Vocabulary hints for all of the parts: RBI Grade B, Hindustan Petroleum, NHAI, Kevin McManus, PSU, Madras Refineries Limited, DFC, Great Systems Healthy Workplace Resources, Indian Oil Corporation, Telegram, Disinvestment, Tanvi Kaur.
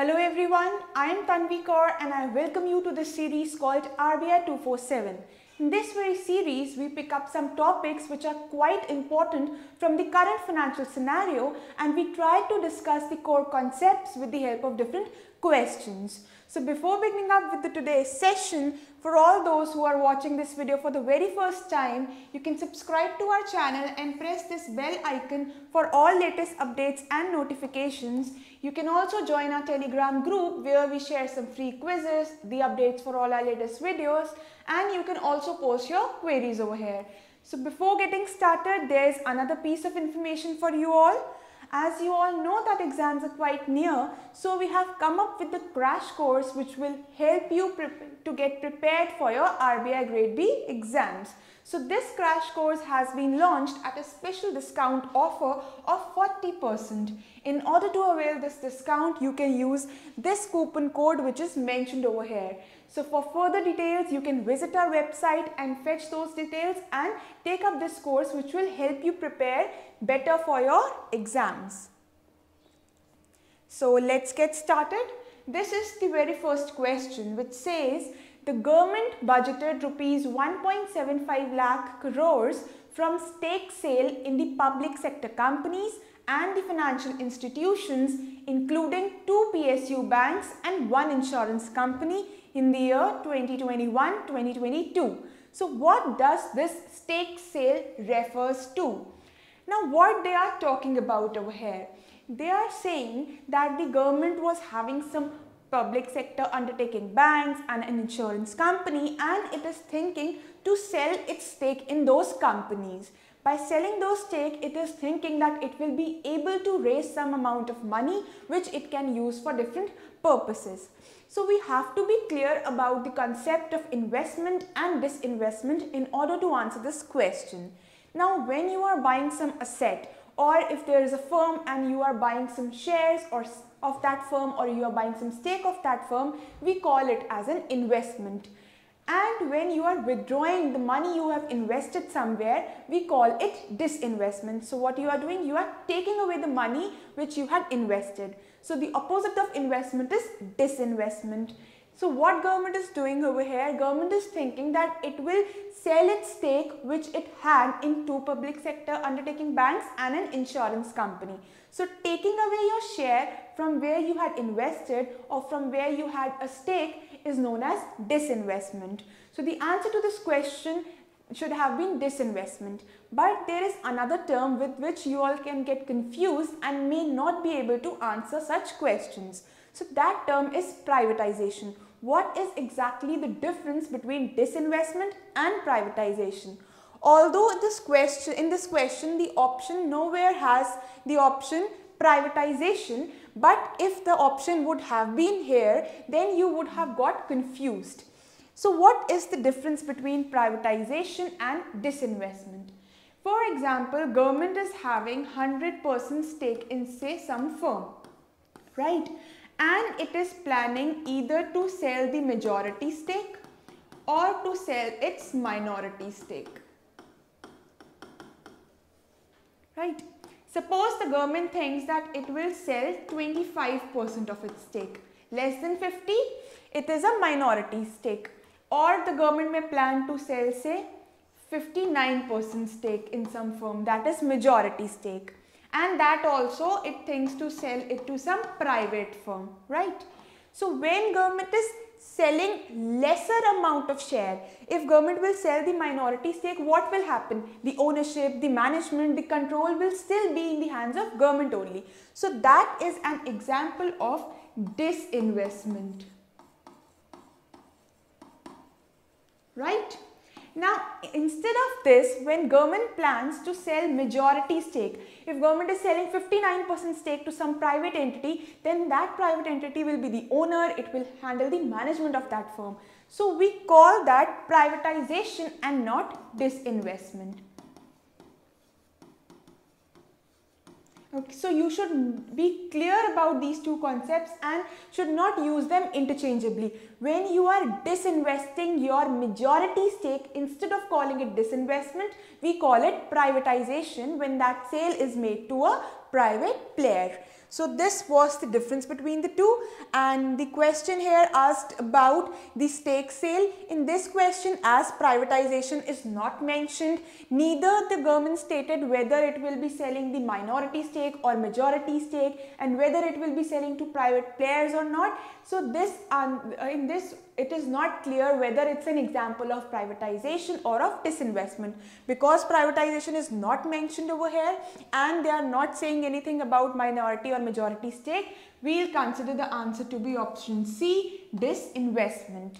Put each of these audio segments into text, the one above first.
Hello everyone, I am Tanvi Kaur and I welcome you to this series called RBI 247. In this very series, we pick up some topics which are quite important from the current financial scenario and we try to discuss the core concepts with the help of different questions. So before beginning up with today's session, for all those who are watching this video for the very first time, you can subscribe to our channel and press this bell icon for all latest updates and notifications. You can also join our Telegram group where we share some free quizzes, the updates for all our latest videos, and you can also post your queries over here. So before getting started, there's another piece of information for you all. As you all know that exams are quite near, so we have come up with the crash course which will help you to get prepared for your RBI Grade B exams. So this crash course has been launched at a special discount offer of 40%. In order to avail this discount, you can use this coupon code which is mentioned over here. So for further details, you can visit our website and fetch those details and take up this course which will help you prepare better for your exams. So let's get started. This is the very first question which says, the government budgeted Rs 1.75 lakh crores from stake sale in the public sector companies and the financial institutions including 2 PSU banks and 1 insurance company in the year 2021-2022. So what does this stake sale refers to? Now what they are talking about over here? They are saying that the government was having some public sector undertaking banks and an insurance company and it is thinking to sell its stake in those companies. By selling those stake, it is thinking that it will be able to raise some amount of money which it can use for different purposes. So we have to be clear about the concept of investment and disinvestment in order to answer this question. Now when you are buying some asset, or if there is a firm and you are buying some shares or of that firm or you are buying some stake of that firm, we call it as an investment. And when you are withdrawing the money you have invested somewhere, we call it disinvestment. So what you are doing, you are taking away the money which you had invested. So the opposite of investment is disinvestment. So what government is doing over here, government is thinking that it will sell its stake which it had in 2 public sector undertaking banks and an insurance company. So taking away your share from where you had invested or from where you had a stake is known as disinvestment. So the answer to this question should have been disinvestment, but there is another term with which you all can get confused and may not be able to answer such questions. So that term is privatization. What is exactly the difference between disinvestment and privatization? Although in this question the option nowhere has the option privatization, but if the option would have been here, then you would have got confused. So what is the difference between privatization and disinvestment? For example, government is having 100% stake in say some firm, right? And it is planning either to sell the majority stake or to sell its minority stake, right? Suppose the government thinks that it will sell 25% of its stake, less than 50, it is a minority stake, or the government may plan to sell say 59% stake in some firm, that is majority stake. And that also it thinks to sell it to some private firm, right? So when government is selling lesser amount of share, if government will sell the minority stake, what will happen? The ownership, the management, the control will still be in the hands of government only. So that is an example of disinvestment, right? Now instead of this, when government plans to sell majority stake, if government is selling 59% stake to some private entity, then that private entity will be the owner, it will handle the management of that firm. So we call that privatization and not disinvestment. Okay, so you should be clear about these two concepts and should not use them interchangeably. When you are disinvesting your majority stake, instead of calling it disinvestment, we call it privatization when that sale is made to a private player. So this was the difference between the two, and the question here asked about the stake sale. In this question, as privatization is not mentioned, neither the government stated whether it will be selling the minority stake or majority stake and whether it will be selling to private players or not. So this, in this, it is not clear whether it's an example of privatization or of disinvestment, because privatization is not mentioned over here and they are not saying anything about minority or majority stake. We'll consider the answer to be option C, disinvestment.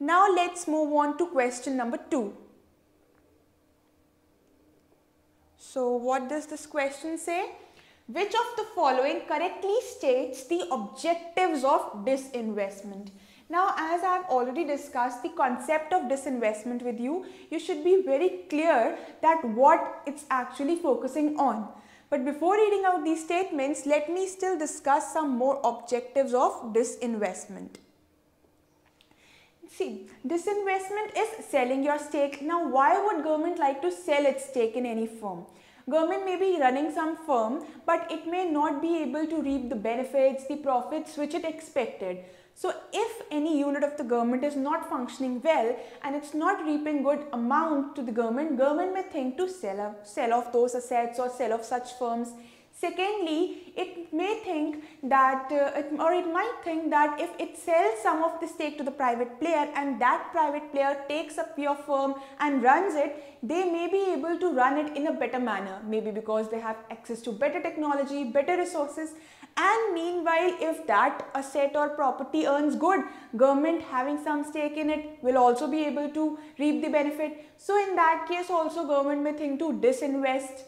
Now let's move on to question number 2. So what does this question say? Which of the following correctly states the objectives of disinvestment? Now, as I have already discussed the concept of disinvestment with you, you should be very clear that what it's actually focusing on. But before reading out these statements, let me still discuss some more objectives of disinvestment. See, disinvestment is selling your stake. Now, why would government like to sell its stake in any firm? Government may be running some firm, but it may not be able to reap the benefits, the profits which it expected. So if any unit of the government is not functioning well and it's not reaping good amount to the government, government may think to sell off those assets or sell off such firms. Secondly, it may think that, it might think that if it sells some of the stake to the private player and that private player takes up your firm and runs it, they may be able to run it in a better manner, maybe because they have access to better technology, better resources. And meanwhile, if that asset or property earns good, government having some stake in it will also be able to reap the benefit. So in that case also, government may think to disinvest.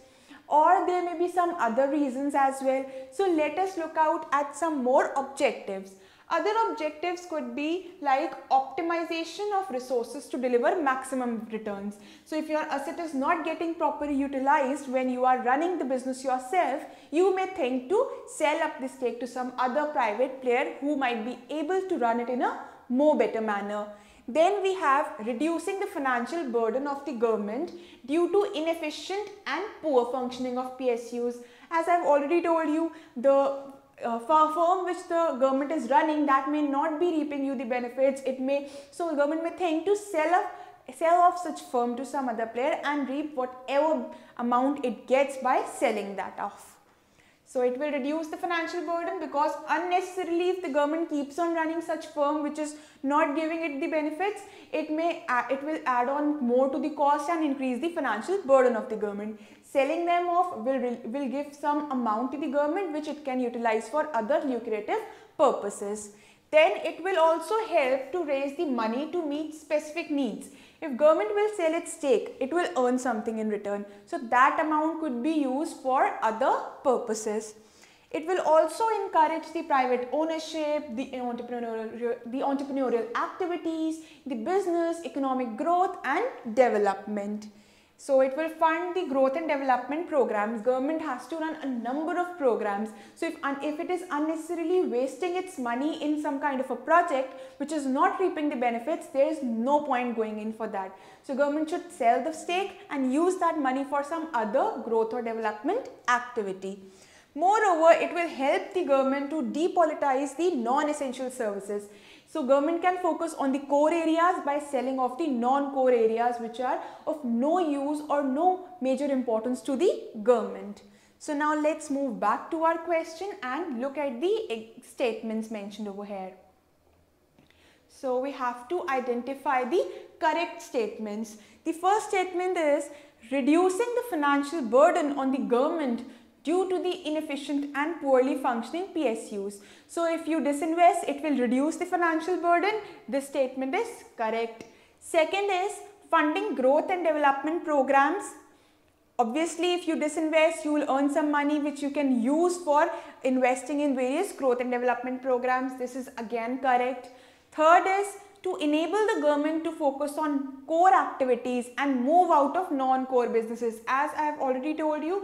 Or there may be some other reasons as well. So let us look out at some more objectives. Other objectives could be like optimization of resources to deliver maximum returns. So if your asset is not getting properly utilized when you are running the business yourself, you may think to sell up the stake to some other private player who might be able to run it in a more better manner. Then we have reducing the financial burden of the government due to inefficient and poor functioning of PSUs. As I've already told you, the firm which the government is running, that may not be reaping you the benefits. It may, so the government may think to sell off such firm to some other player and reap whatever amount it gets by selling that off. So it will reduce the financial burden, because unnecessarily if the government keeps on running such firm which is not giving it the benefits, it will add on more to the cost and increase the financial burden of the government. Selling them off will give some amount to the government which it can utilize for other lucrative purposes. Then it will also help to raise the money to meet specific needs. If government will sell its stake, it will earn something in return. So that amount could be used for other purposes. It will also encourage the private ownership, the entrepreneurial activities, the business, economic growth and development. So it will fund the growth and development programs. Government has to run a number of programs. So if it is unnecessarily wasting its money in some kind of a project which is not reaping the benefits, there is no point going in for that. So government should sell the stake and use that money for some other growth or development activity. Moreover, it will help the government to depolitize the non-essential services. So government can focus on the core areas by selling off the non-core areas which are of no use or no major importance to the government. So now let's move back to our question and look at the statements mentioned over here. So we have to identify the correct statements. The first statement is reducing the financial burden on the government due to the inefficient and poorly functioning PSUs. So if you disinvest, it will reduce the financial burden. This statement is correct. Second is funding growth and development programs. Obviously, if you disinvest, you will earn some money which you can use for investing in various growth and development programs. This is again correct. Third is to enable the government to focus on core activities and move out of non-core businesses. As I have already told you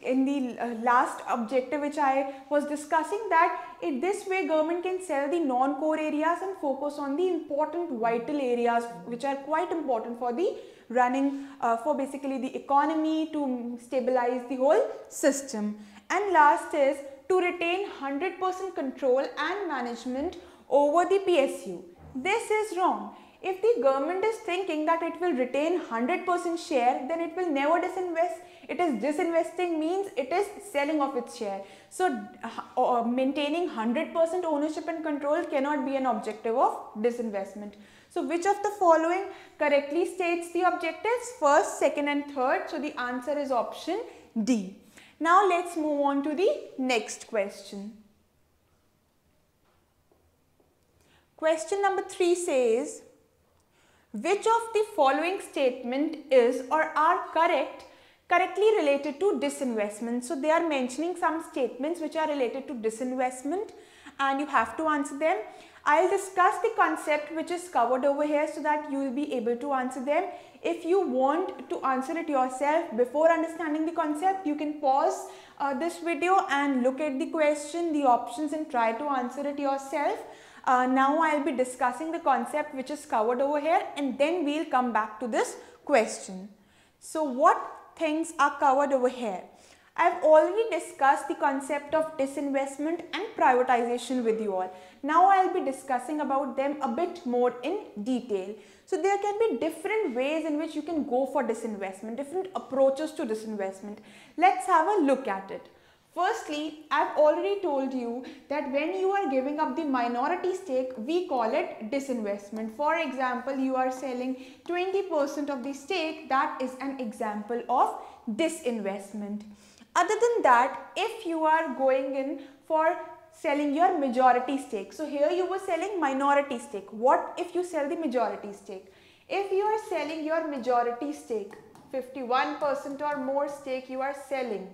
in the last objective which I was discussing, that in this way government can sell the non-core areas and focus on the important vital areas which are quite important for the running, for basically the economy, to stabilize the whole system. And last is to retain 100% control and management over the PSU. This is wrong. If the government is thinking that it will retain 100% share, then it will never disinvest. It is disinvesting means it is selling off its share. So maintaining 100% ownership and control cannot be an objective of disinvestment. So which of the following correctly states the objectives? First, second and third. So the answer is option D. Now let's move on to the next question. Question number 3 says, which of the following statement is or are correctly related to disinvestment? So they are mentioning some statements which are related to disinvestment and you have to answer them. I'll discuss the concept which is covered over here so that you will be able to answer them. If you want to answer it yourself before understanding the concept, you can pause this video and look at the question, the options and try to answer it yourself. Now I'll be discussing the concept which is covered over here and then we'll come back to this question. So what things are covered over here? I've already discussed the concept of disinvestment and privatization with you all. Now I'll be discussing about them a bit more in detail. So there can be different ways in which you can go for disinvestment, different approaches to disinvestment. Let's have a look at it. Firstly, I've already told you that when you are giving up the minority stake, we call it disinvestment. For example, you are selling 20% of the stake. That is an example of disinvestment. Other than that, if you are going in for selling your majority stake, so here you were selling minority stake. What if you sell the majority stake? If you are selling your majority stake, 51% or more stake you are selling,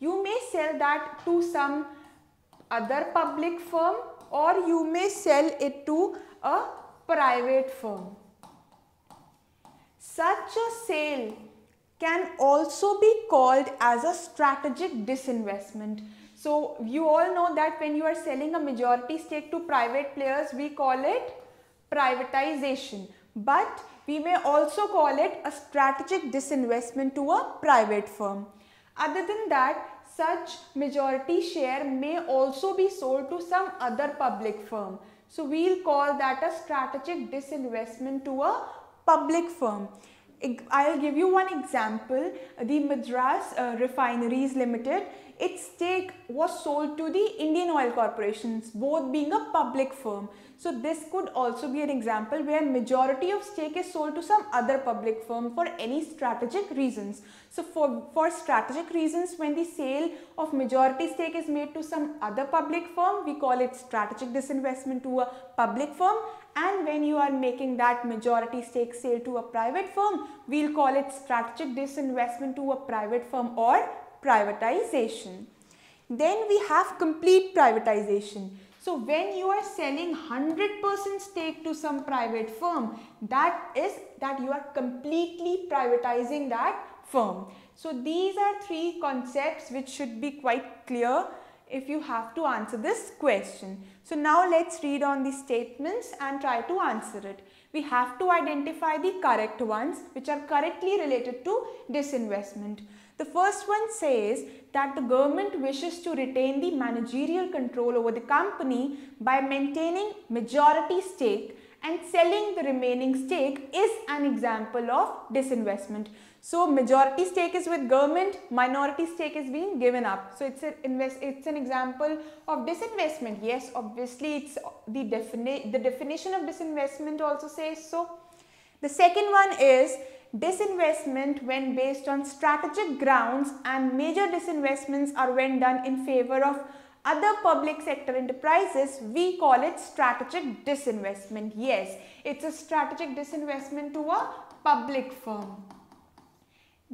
you may sell that to some other public firm or you may sell it to a private firm. Such a sale can also be called as a strategic disinvestment. So you all know that when you are selling a majority stake to private players, we call it privatization. But we may also call it a strategic disinvestment to a private firm. Other than that, such majority share may also be sold to some other public firm. So we'll call that a strategic disinvestment to a public firm. I'll give you one example. The Madras Refineries Limited, its stake was sold to the Indian Oil Corporation, both being a public firm. So this could also be an example where majority of stake is sold to some other public firm for any strategic reasons. So for strategic reasons, when the sale of majority stake is made to some other public firm, we call it strategic disinvestment to a public firm. And when you are making that majority stake sale to a private firm, we'll call it strategic disinvestment to a private firm or privatization. Then we have complete privatization. So when you are selling 100% stake to some private firm, that is that you are completely privatizing that firm. So these are three concepts which should be quite clear if you have to answer this question. So now let's read on the statements and try to answer it. We have to identify the correct ones which are correctly related to disinvestment. The first one says that the government wishes to retain the managerial control over the company by maintaining majority stake and selling the remaining stake is an example of disinvestment. So majority stake is with government, minority stake is being given up. So it's an example of disinvestment. Yes, obviously it's the definition of disinvestment also says so. The second one is disinvestment when based on strategic grounds, and major disinvestments are when done in favor of other public sector enterprises. We call it strategic disinvestment. Yes, it's a strategic disinvestment to a public firm.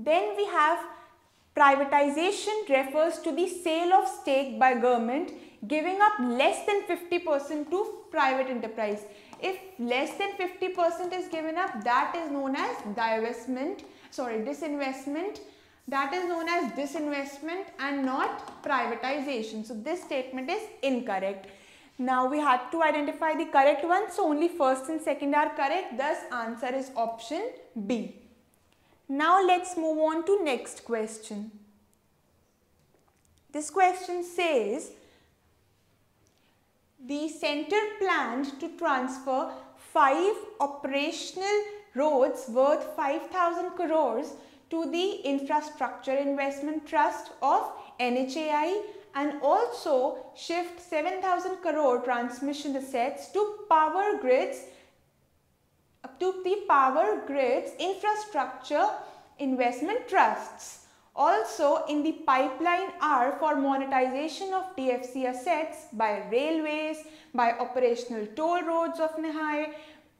Then we have privatization refers to the sale of stake by government, giving up less than 50% to private enterprise. If less than 50% is given up, that is known as disinvestment. That is known as disinvestment and not privatization. So this statement is incorrect. Now we had to identify the correct ones. So only first and second are correct. Thus answer is option B. Now let's move on to next question. This question says the center planned to transfer 5 operational roads worth 5,000 crores to the Infrastructure Investment Trust of NHAI and also shift 7,000 crore transmission assets to the power grids infrastructure investment trusts. Also in the pipeline are for monetization of DFC assets by railways, by operational toll roads of NHAI,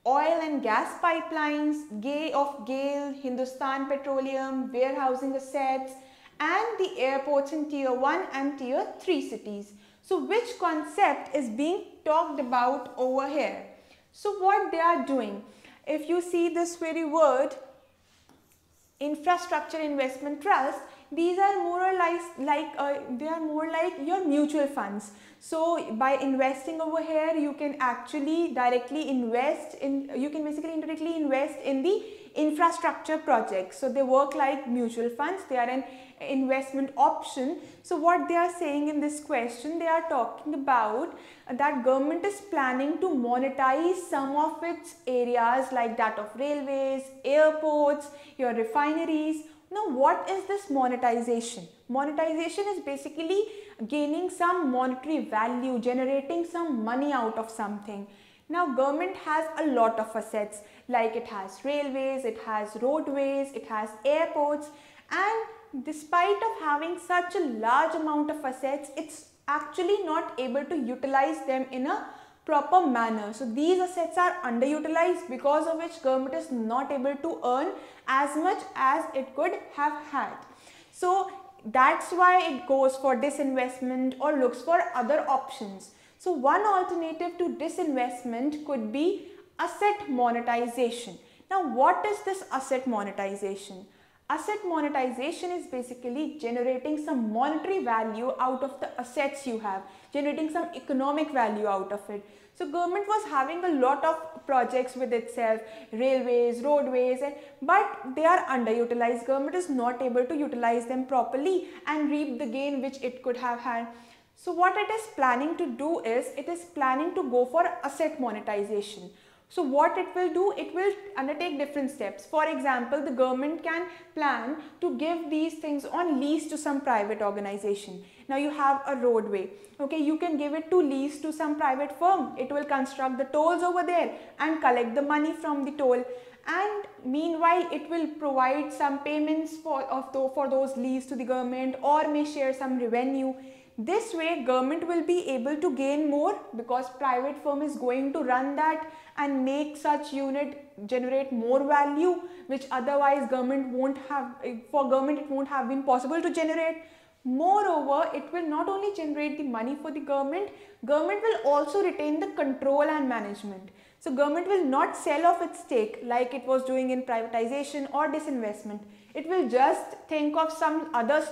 oil and gas pipelines, Gale, Hindustan Petroleum, warehousing assets, and the airports in tier 1 and tier 3 cities. So which concept is being talked about over here? So what they are doing, if you see this very word infrastructure investment trust, these are more like your mutual funds. So by investing over here, you can actually directly invest in, you can basically indirectly invest in the infrastructure projects. So they work like mutual funds, they are an investment option. So what they are saying in this question, they are talking about that government is planning to monetize some of its areas like that of railways, airports, your refineries. Now what is this monetization? Monetization is basically gaining some monetary value, generating some money out of something. Now government has a lot of assets, like it has railways, it has roadways, it has airports, and despite of having such a large amount of assets, it's actually not able to utilize them in a proper manner. So these assets are underutilized, because of which government is not able to earn as much as it could have had. So that's why it goes for disinvestment or looks for other options. So one alternative to disinvestment could be asset monetization. Now what is this asset monetization? Asset monetization is basically generating some monetary value out of the assets you have, generating some economic value out of it. So government was having a lot of projects with itself, railways, roadways, but they are underutilized. Government is not able to utilize them properly and reap the gain which it could have had. So what it is planning to do is, it is planning to go for asset monetization. So what it will do, it will undertake different steps. For example, the government can plan to give these things on lease to some private organization. Now you have a roadway, okay, you can give it to lease to some private firm. It will construct the tolls over there and collect the money from the toll. And meanwhile, it will provide some payments for those lease to the government, or may share some revenue. This way government will be able to gain more, because private firm is going to run that and make such unit generate more value, which otherwise government won't have, for government it won't have been possible to generate. Moreover, it will not only generate the money for the government, government will also retain the control and management. So government will not sell off its stake like it was doing in privatization or disinvestment. It will just think of some other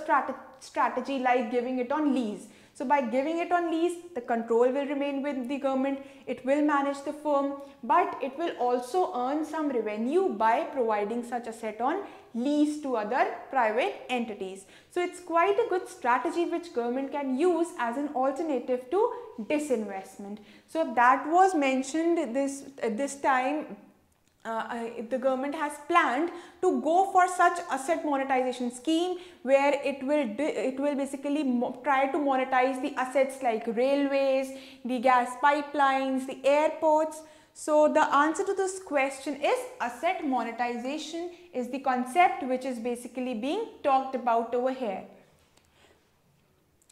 strategy like giving it on lease. So by giving it on lease, the control will remain with the government, it will manage the firm, but it will also earn some revenue by providing such asset on lease to other private entities. So it's quite a good strategy which government can use as an alternative to disinvestment. So that was mentioned this time. The government has planned to go for such asset monetization scheme, where it will basically try to monetize the assets like railways, the gas pipelines, the airports. So the answer to this question is asset monetization is the concept which is basically being talked about over here.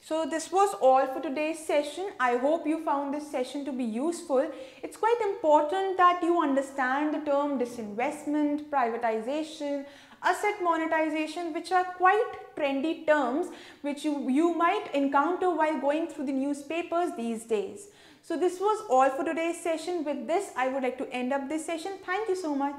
So this was all for today's session. I hope you found this session to be useful. It's quite important that you understand the term disinvestment, privatization, asset monetization, which are quite trendy terms which you might encounter while going through the newspapers these days. So this was all for today's session. With this, I would like to end up this session. Thank you so much.